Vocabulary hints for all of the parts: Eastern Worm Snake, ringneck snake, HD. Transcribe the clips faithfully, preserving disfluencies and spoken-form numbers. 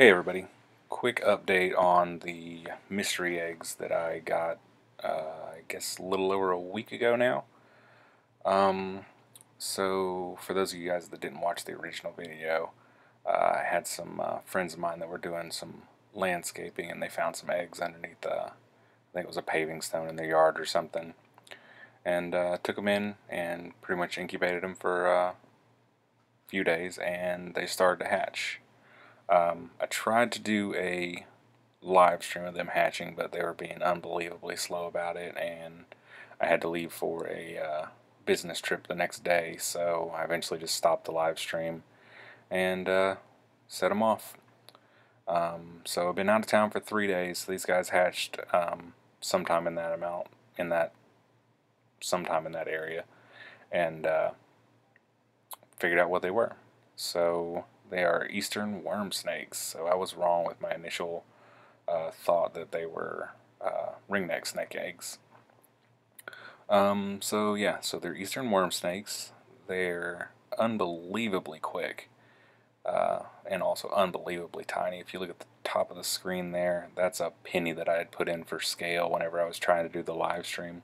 Hey everybody, quick update on the mystery eggs that I got, uh, I guess a little over a week ago now. Um, so for those of you guys that didn't watch the original video, uh, I had some uh, friends of mine that were doing some landscaping and they found some eggs underneath, uh, I think it was a paving stone in their yard or something, and uh, took them in and pretty much incubated them for uh, a few days and they started to hatch. Um, I tried to do a live stream of them hatching, but they were being unbelievably slow about it, and I had to leave for a uh, business trip the next day, so I eventually just stopped the live stream and uh, set them off. Um, so I've been out of town for three days, so these guys hatched um, sometime in that amount, in that, sometime in that area, and uh, figured out what they were. So they are Eastern worm snakes, so I was wrong with my initial uh, thought that they were uh, ringneck snake eggs. Um, so yeah, so they're Eastern worm snakes. They're unbelievably quick, uh, and also unbelievably tiny. If you look at the top of the screen there, that's a penny that I had put in for scale whenever I was trying to do the live stream.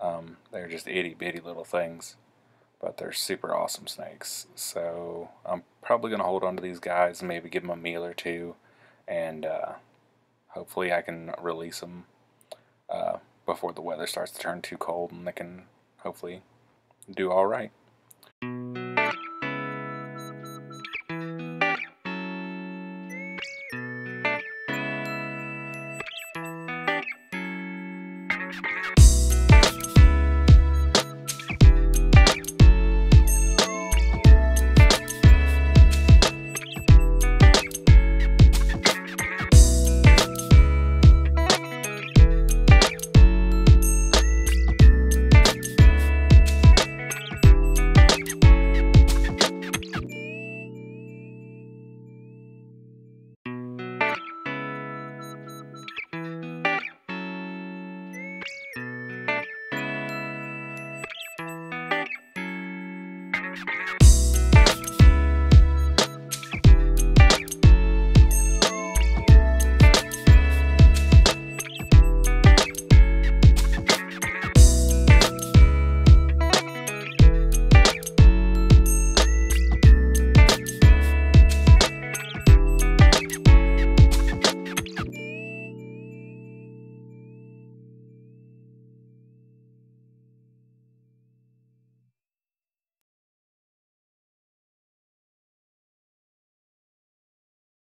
Um, they're just itty bitty little things, but they're super awesome snakes. So I'm probably going to hold on to these guys and maybe give them a meal or two, and uh, hopefully I can release them uh, before the weather starts to turn too cold and they can hopefully do all right.